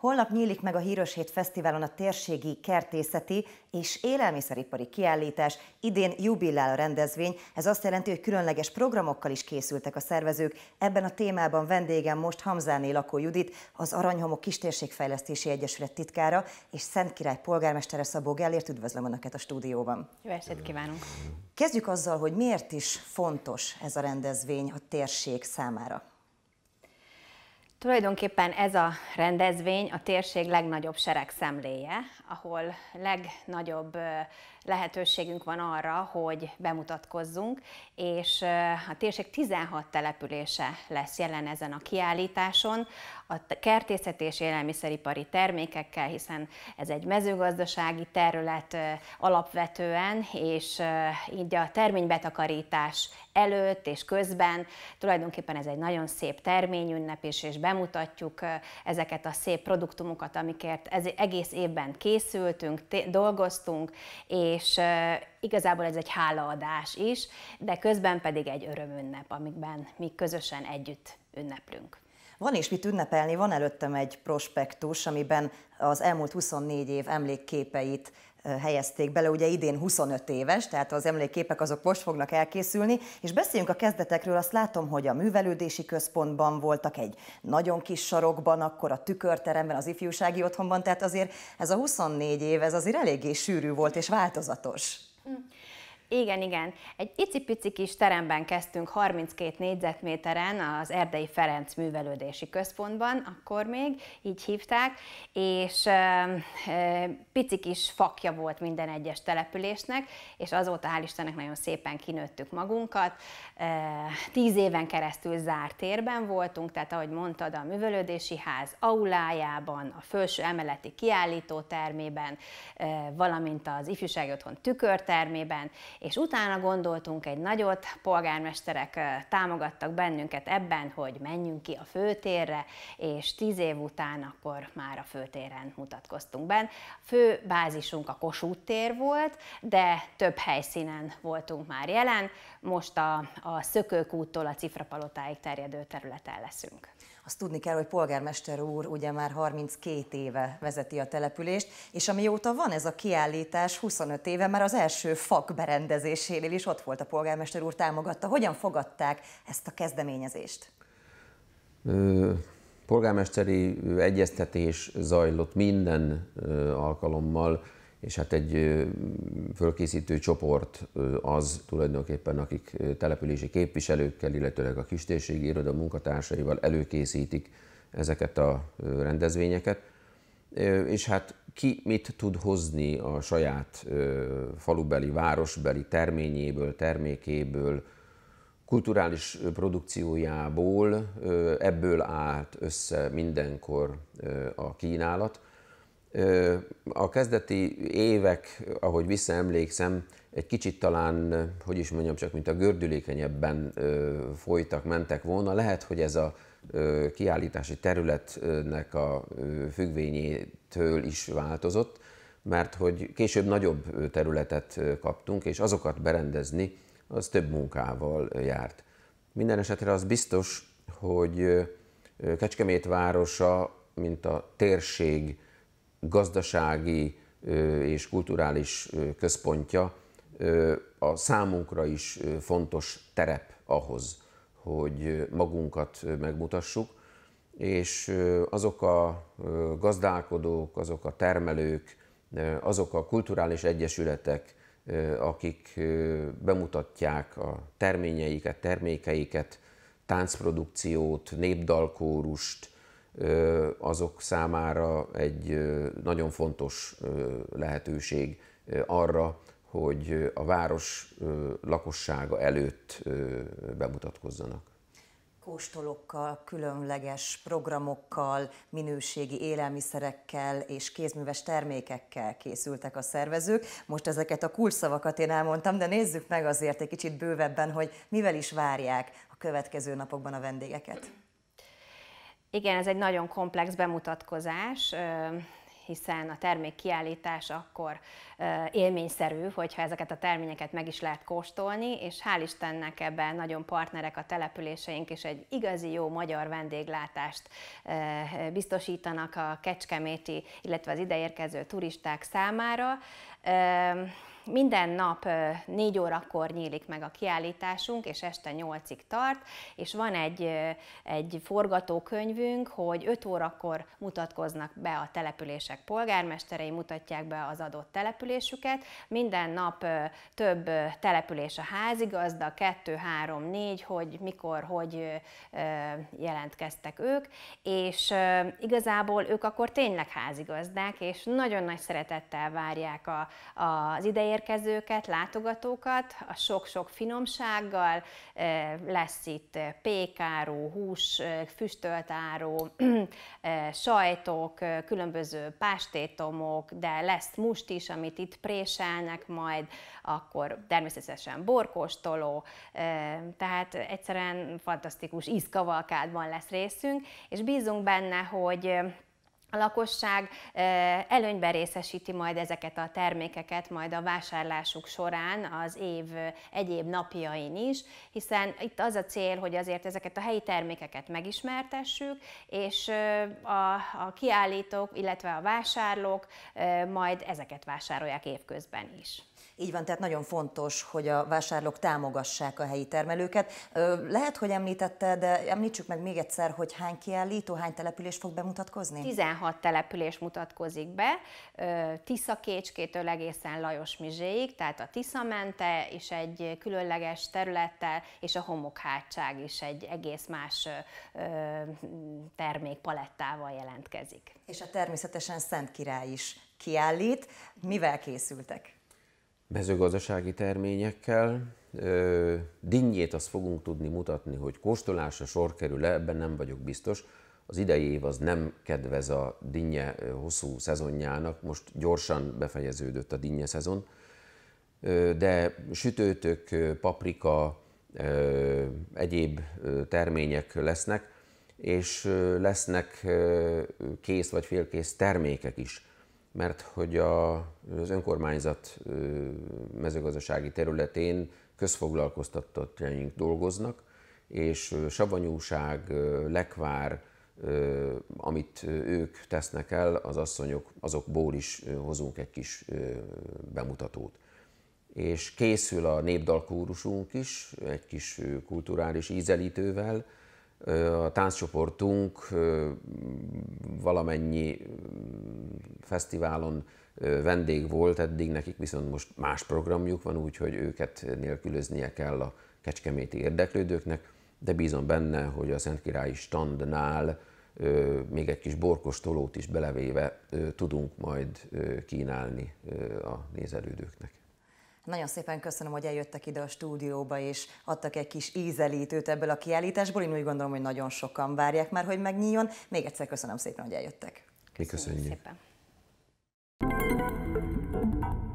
Holnap nyílik meg a Hírös Hét Fesztiválon a térségi, kertészeti és élelmiszeripari kiállítás, idén jubilál a rendezvény. Ez azt jelenti, hogy különleges programokkal is készültek a szervezők. Ebben a témában vendégem most Hamzáné Lakó Judit, az Aranyhomok Kistérségfejlesztési Egyesület titkára és Szentkirály polgármestere, Szabó Gellért. Üdvözlöm Önöket a stúdióban. Jó estét kívánunk! Kezdjük azzal, hogy miért is fontos ez a rendezvény a térség számára. Tulajdonképpen ez a rendezvény a térség legnagyobb seregszemléje, ahol legnagyobb lehetőségünk van arra, hogy bemutatkozzunk, és a térség 16 települése lesz jelen ezen a kiállításon, a kertészet és élelmiszeripari termékekkel, hiszen ez egy mezőgazdasági terület alapvetően, és így a terménybetakarítás előtt és közben tulajdonképpen ez egy nagyon szép terményünnep is, és bemutatjuk ezeket a szép produktumokat, amikért egész évben készültünk, dolgoztunk, és igazából ez egy hálaadás is, de közben pedig egy örömünnep, amikben mi közösen együtt ünneplünk. Van is mit ünnepelni, van előttem egy prospektus, amiben az elmúlt 24 év emlékképeit helyezték bele, ugye idén 25 éves, tehát az emlékképek azok most fognak elkészülni, és beszéljünk a kezdetekről. Azt látom, hogy a Művelődési Központban voltak, egy nagyon kis sarokban, akkor a Tükörteremben, az Ifjúsági Otthonban, tehát azért ez a 24 év, ez azért eléggé sűrű volt és változatos. Igen. Egy icipici kis teremben kezdtünk, 32 négyzetméteren, az Erdei Ferenc Művelődési Központban, akkor még így hívták, és pici kis fakja volt minden egyes településnek, és azóta hál' Istennek nagyon szépen kinőttük magunkat. 10 éven keresztül zárt térben voltunk, tehát ahogy mondtad, a művelődési ház aulájában, a felső emeleti kiállító termében, valamint az Ifjúsági Otthon tükörtermében, és utána gondoltunk egy nagyot, polgármesterek támogattak bennünket ebben, hogy menjünk ki a főtérre, és 10 év után akkor már a főtéren mutatkoztunk benn. Fő bázisunk a Kossuth tér volt, de több helyszínen voltunk már jelen, most a Szökőkúttól a Cifrapalotáig terjedő területen leszünk. Azt tudni kell, hogy polgármester úr ugye már 32 éve vezeti a települést, és amióta van ez a kiállítás, 25 éve, már az első fak berendezésénél is ott volt a polgármester úr, támogatta. Hogyan fogadták ezt a kezdeményezést? Polgármesteri egyeztetés zajlott minden alkalommal, és hát egy fölkészítő csoport az tulajdonképpen, akik települési képviselőkkel, illetőleg a kistérségi iroda munkatársaival előkészítik ezeket a rendezvényeket. És hát ki mit tud hozni a saját falubeli, városbeli terményéből, termékéből, kulturális produkciójából, ebből állt össze mindenkor a kínálat. A kezdeti évek, ahogy visszaemlékszem, egy kicsit talán, hogy is mondjam, csak mint a gördülékenyebben folytak, mentek volna. Lehet, hogy ez a kiállítási területnek a függvényétől is változott, mert hogy később nagyobb területet kaptunk, és azokat berendezni, az több munkával járt. Minden esetre az biztos, hogy Kecskemét városa, mint a térség gazdasági és kulturális központja a számunkra is fontos terep ahhoz, hogy magunkat megmutassuk, és azok a gazdálkodók, azok a termelők, azok a kulturális egyesületek, akik bemutatják a terményeiket, termékeiket, táncprodukciót, népdalkórust, azok számára egy nagyon fontos lehetőség arra, hogy a város lakossága előtt bemutatkozzanak. Kóstolókkal, különleges programokkal, minőségi élelmiszerekkel és kézműves termékekkel készültek a szervezők. Most ezeket a kulcsszavakat én elmondtam, de nézzük meg azért egy kicsit bővebben, hogy mivel is várják a következő napokban a vendégeket. Igen, ez egy nagyon komplex bemutatkozás, hiszen a termék kiállítás akkor élményszerű, hogyha ezeket a terményeket meg is lehet kóstolni, és hál' Istennek ebben nagyon partnerek a településeink, és egy igazi jó magyar vendéglátást biztosítanak a kecskeméti, illetve az ideérkező turisták számára. Minden nap 4 órakor nyílik meg a kiállításunk, és este 8-ig tart, és van egy forgatókönyvünk, hogy 5 órakor mutatkoznak be a települések polgármesterei, mutatják be az adott településüket. Minden nap több település a házigazda, 2, 3, 4, hogy mikor, hogy jelentkeztek ők, és igazából ők akkor tényleg házigazdák, és nagyon nagy szeretettel várják az ideérkezőket, látogatókat, a sok-sok finomsággal. Lesz itt pékáró, hús, füstöltáró, sajtok, különböző pástétomok, de lesz must is, amit itt préselnek majd, akkor természetesen borkóstoló, tehát egyszerűen fantasztikus ízkavalkádban lesz részünk, és bízunk benne, hogy a lakosság előnyben részesíti majd ezeket a termékeket majd a vásárlásuk során az év egyéb napjain is, hiszen itt az a cél, hogy azért ezeket a helyi termékeket megismertessük, és a kiállítók, illetve a vásárlók majd ezeket vásárolják évközben is. Így van, tehát nagyon fontos, hogy a vásárlók támogassák a helyi termelőket. Lehet, hogy említette, de említsük meg még egyszer, hogy hány kiállító, hány település fog bemutatkozni? 16 település mutatkozik be, Tisza Kécskétől egészen Lajos-Mizséig, tehát a Tisza mente is egy különleges területtel, és a homokhátság is egy egész más termékpalettával jelentkezik. És a természetesen Szentkirály is kiállít. Mivel készültek? Mezőgazdasági terményekkel. Dinnyét azt fogunk tudni mutatni, hogy kóstolásra sor kerül-e, ebben nem vagyok biztos. Az idei év az nem kedvez a dinnye hosszú szezonjának, most gyorsan befejeződött a dinnye szezon, de sütőtök, paprika, egyéb termények lesznek, és lesznek kész vagy félkész termékek is, mert hogy az önkormányzat mezőgazdasági területén közfoglalkoztatottjaink dolgoznak, és savanyúság, lekvár, amit ők tesznek el, az asszonyok, azokból is hozunk egy kis bemutatót. És készül a népdalkórusunk is, egy kis kulturális ízelítővel. A tánccsoportunk valamennyi fesztiválon vendég volt eddig, nekik viszont most más programjuk van, úgyhogy őket nélkülöznie kell a kecskeméti érdeklődőknek, de bízom benne, hogy a Szentkirályi standnál még egy kis borkostolót is belevéve tudunk majd kínálni a nézelődőknek. Nagyon szépen köszönöm, hogy eljöttek ide a stúdióba, és adtak egy kis ízelítőt ebből a kiállításból. Én úgy gondolom, hogy nagyon sokan várják már, hogy megnyíljon. Még egyszer köszönöm szépen, hogy eljöttek. Köszönjük szépen.